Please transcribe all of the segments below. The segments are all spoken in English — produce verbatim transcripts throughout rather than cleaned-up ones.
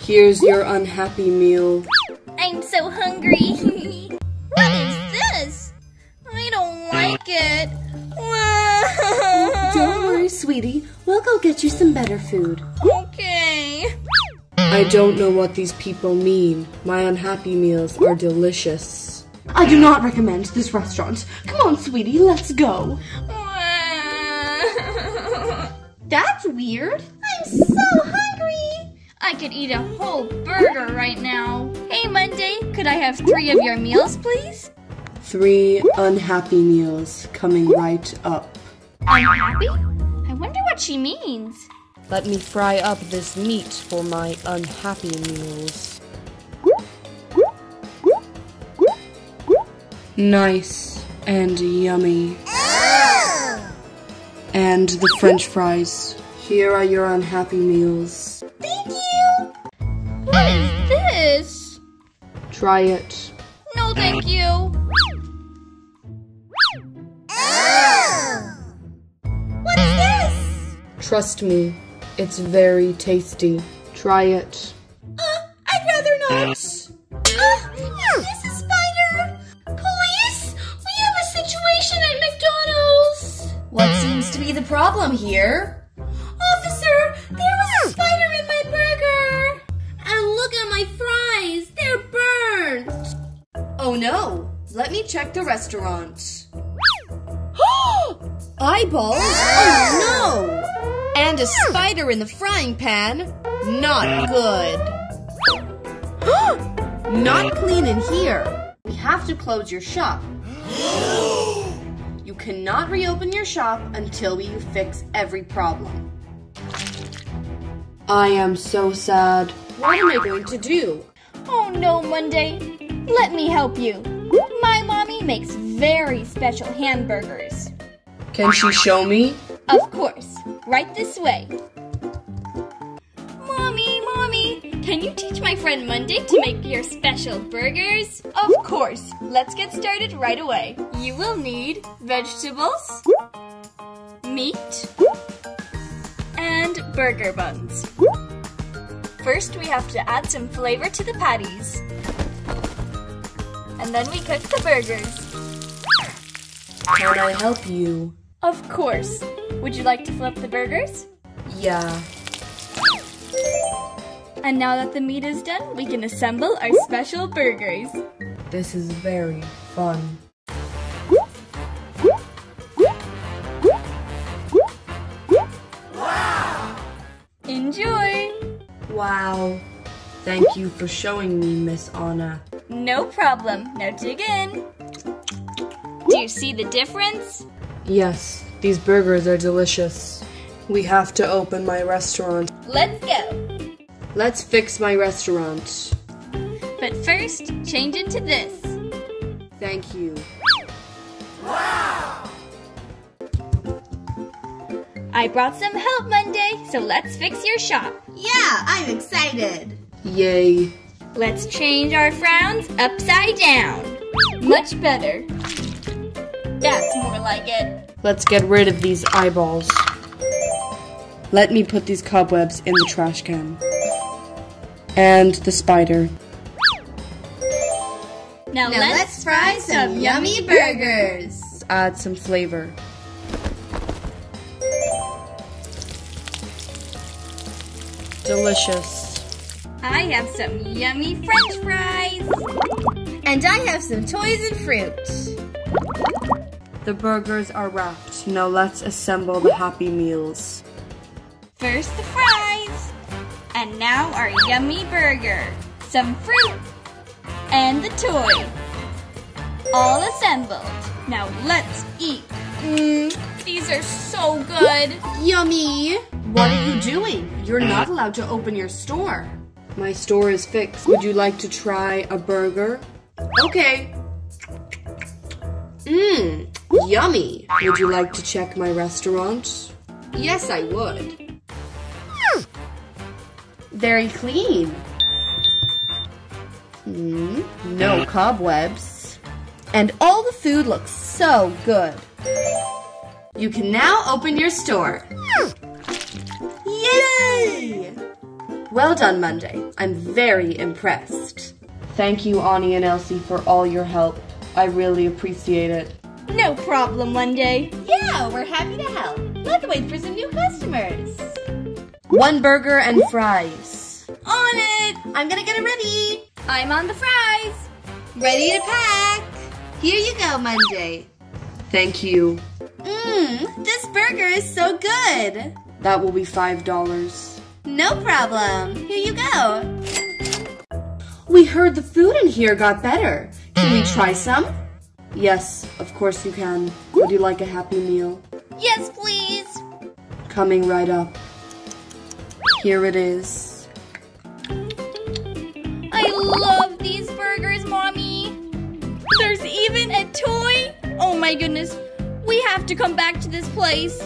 Here's your unhappy meal. I'm so hungry. What is this? I don't like it. Whoa. Don't worry, sweetie. We'll go get you some better food. Okay. I don't know what these people mean. My unhappy meals are delicious. I do not recommend this restaurant. Come on, sweetie, let's go. Whoa. That's weird. I'm so hungry. I could eat a whole burger right now. Hey, Monday, could I have three of your meals, please? Three unhappy meals coming right up. Unhappy? I wonder what she means. Let me fry up this meat for my unhappy meals. Nice and yummy. Oh! And the French fries. Here are your unhappy meals. Thank you. What is this? Try it. No, thank you. Oh! What is this? Trust me, it's very tasty. Try it. Uh, I'd rather not. Uh, this is Spider. Police, we have a situation at McDonald's. What seems to be the problem here? Officer, there was a spider in my burger. And look at my fries! They're burnt! Oh no! Let me check the restaurant. Eyeballs? Oh no! And a spider in the frying pan? Not good! Not clean in here! We have to close your shop. You cannot reopen your shop until you fix every problem. I am so sad. What am I going to do? Oh no, Monday. Let me help you. My mommy makes very special hamburgers. Can she show me? Of course. Right this way. Mommy, Mommy, can you teach my friend Monday to make your special burgers? Of course. Let's get started right away. You will need vegetables, meat, and burger buns. First, we have to add some flavor to the patties. And then we cook the burgers. Can I help you? Of course. Would you like to flip the burgers? Yeah. And now that the meat is done, we can assemble our special burgers. This is very fun. Wow! Enjoy! Wow. Thank you for showing me, Miss Anna. No problem. Now dig in. Do you see the difference? Yes, these burgers are delicious. We have to open my restaurant. Let's go. Let's fix my restaurant. But first, change into this. Thank you. Wow! I brought some help, Monday, so let's fix your shop. Yeah, I'm excited. Yay. Let's change our frowns upside down. Much better. That's more like it. Let's get rid of these eyeballs. Let me put these cobwebs in the trash can. And the spider. Now, now let's, let's fry some, some yummy burgers. Let's add some flavor. Delicious. I have some yummy French fries. And I have some toys and fruit. The burgers are wrapped. Now let's assemble the happy meals. First the fries. And now our yummy burger. Some fruit. And the toy. All assembled. Now let's eat. Mm, these are so good. Yummy. What are you doing? You're not allowed to open your store. My store is fixed. Would you like to try a burger? Okay. Mmm, yummy. Would you like to check my restaurant? Yes, I would. Very clean. Mm, no cobwebs. And all the food looks so good. You can now open your store. Yay! Well done, Monday. I'm very impressed. Thank you, Annie and Elsie, for all your help. I really appreciate it. No problem, Monday. Yeah, we're happy to help. Let's wait for some new customers. One burger and fries. On it! I'm gonna get a ready. I'm on the fries. Ready to pack. Here you go, Monday. Thank you. Mmm, this burger is so good. That will be five dollars. No problem. Here you go. We heard the food in here got better. Can we try some? Yes, of course you can. Would you like a Happy Meal? Yes, please. Coming right up. Here it is. I love these burgers, Mommy. There's even a toy. Oh my goodness. We have to come back to this place.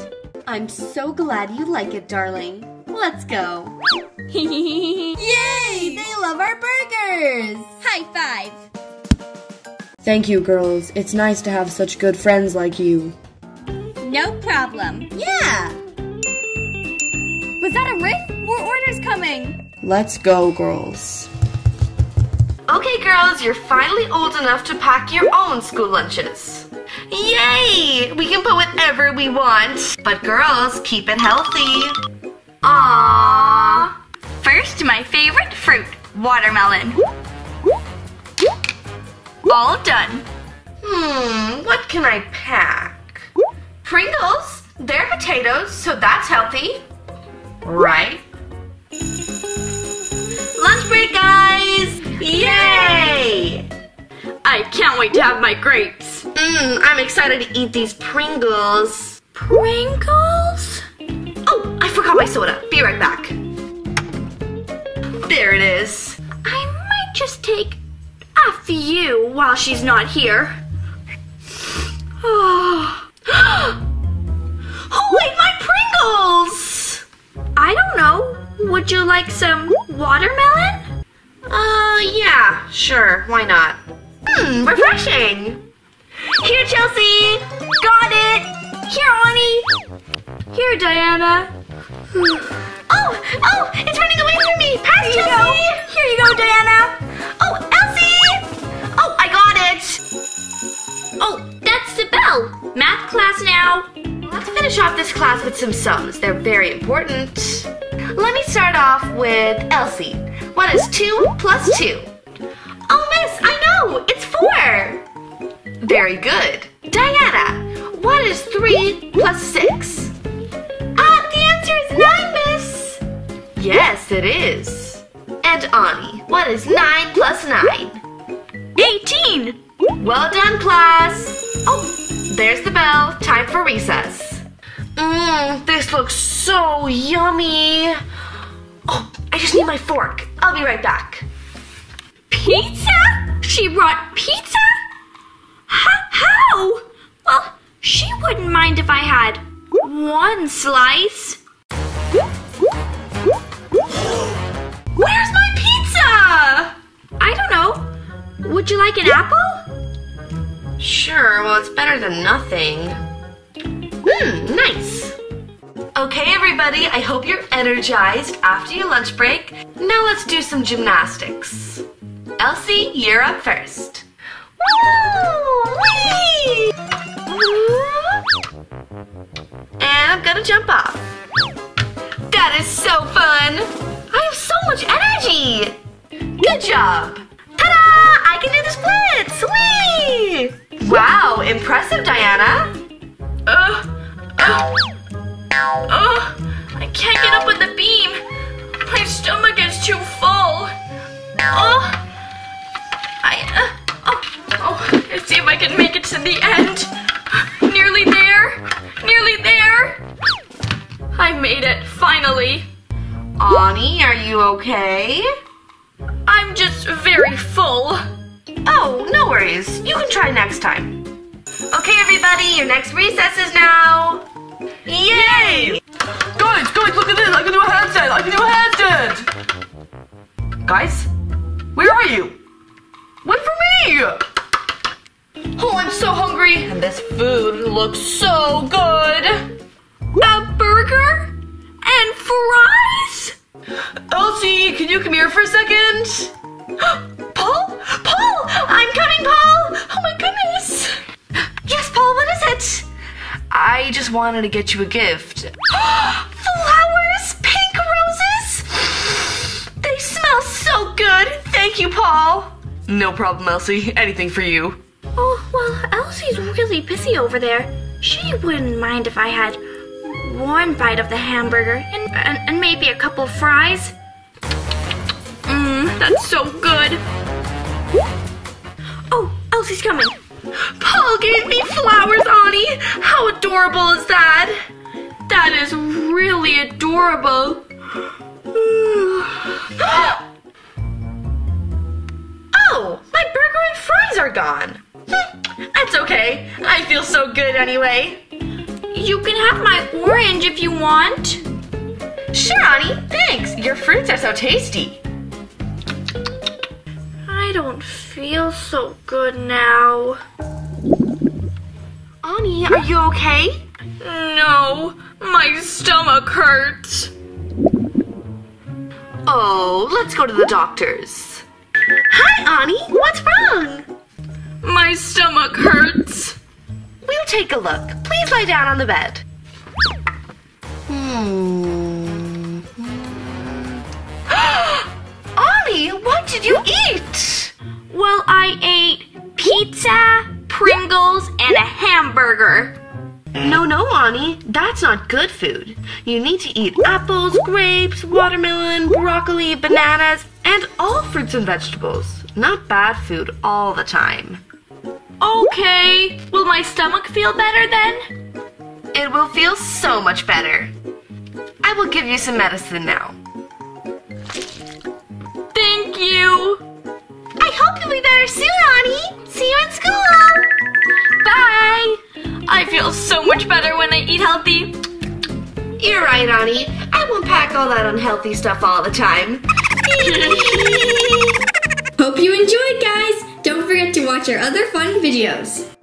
I'm so glad you like it, darling. Let's go. Yay! They love our burgers! High five! Thank you, girls. It's nice to have such good friends like you. No problem. Yeah! Was that a ring? More orders coming! Let's go, girls. Okay, girls, you're finally old enough to pack your own school lunches. Yay! We can put whatever we want. But girls, keep it healthy. Aww! First, my favorite fruit, watermelon. All done. Hmm, what can I pack? Pringles, they're potatoes, so that's healthy. Right? Lunch break, guys! Yay! I can't wait to have my grapes. Mmm, I'm excited to eat these Pringles. Pringles? Oh, I forgot my soda. Be right back. There it is. I might just take after you while she's not here. Oh. Who ate my Pringles? I don't know. Would you like some watermelon? Uh, yeah, sure. Why not? Hmm, refreshing. Here, Chelsea. Got it. Here, Annie. Here, Diana. Oh, oh, it's running away from me. Pass, Chelsea. Go. Here you go, Diana. Oh, Elsie! Oh, I got it. Oh, that's the bell. Math class now. Let's finish off this class with some sums. They're very important. Let me start off with Elsie. What is two plus two? Oh, miss, I know. It's four. Very good. Diana, what is three plus six? Nine, miss! Yes, it is. And Annie, what is nine plus nine? Eighteen! Well done, class! Oh, there's the bell. Time for recess. Mmm, this looks so yummy. Oh, I just need my fork. I'll be right back. Pizza? She brought pizza? How? Well, she wouldn't mind if I had one slice. Where's my pizza? I don't know. Would you like an apple? Sure, well, it's better than nothing. Mmm, nice. Okay, everybody, I hope you're energized after your lunch break. Now let's do some gymnastics. Elsie, you're up first. Woo! Whee! And I'm gonna jump off. That is so fun! I have so much energy! Good job! Ta-da! I can do the splits! Whee! Wow, impressive, Diana! Ugh! Ugh! Ugh! I can't get up on the beam! My stomach is too full! Oh! I... Uh, oh! Oh! Let's see if I can make it to the end! Nearly there! Nearly there! I made it, finally. Annie, are you okay? I'm just very full. Oh, no worries. You can try next time. Okay, everybody, your next recess is now. Yay! Guys, guys, look at this. I can do a handstand. I can do a handstand. Guys, where are you? Wait for me. Oh, I'm so hungry. And this food looks so good. A burger and fries? Elsie, can you come here for a second? Paul? Paul! I'm coming, Paul! Oh my goodness! Yes, Paul, what is it? I just wanted to get you a gift. Flowers! Pink roses! They smell so good! Thank you, Paul! No problem, Elsie. Anything for you. Oh, well, Elsie's really busy over there. She wouldn't mind if I had one bite of the hamburger and, and, and maybe a couple fries. Mmm, that's so good. Oh, Elsie's coming. Paul gave me flowers, Annie. How adorable is that? That is really adorable. Oh, my burger and fries are gone. That's okay. I feel so good anyway. You can have my orange if you want. Sure, Annie. Thanks. Your fruits are so tasty. I don't feel so good now. Annie, are you okay? No, my stomach hurts. Oh, let's go to the doctor's. Hi, Annie. What's wrong? My stomach hurts. We'll take a look. Please lie down on the bed. Hmm. Annie, what did you eat? Well, I ate pizza, Pringles, and a hamburger. No, no, Annie. That's not good food. You need to eat apples, grapes, watermelon, broccoli, bananas, and all fruits and vegetables. Not bad food all the time. Okay, will my stomach feel better then? It will feel so much better. I will give you some medicine now. Thank you. I hope you'll be better soon, Annie. See you in school. Bye. I feel so much better when I eat healthy. You're right, Annie. I won't pack all that unhealthy stuff all the time. Hope you enjoyed, guys. Don't forget to watch our other fun videos.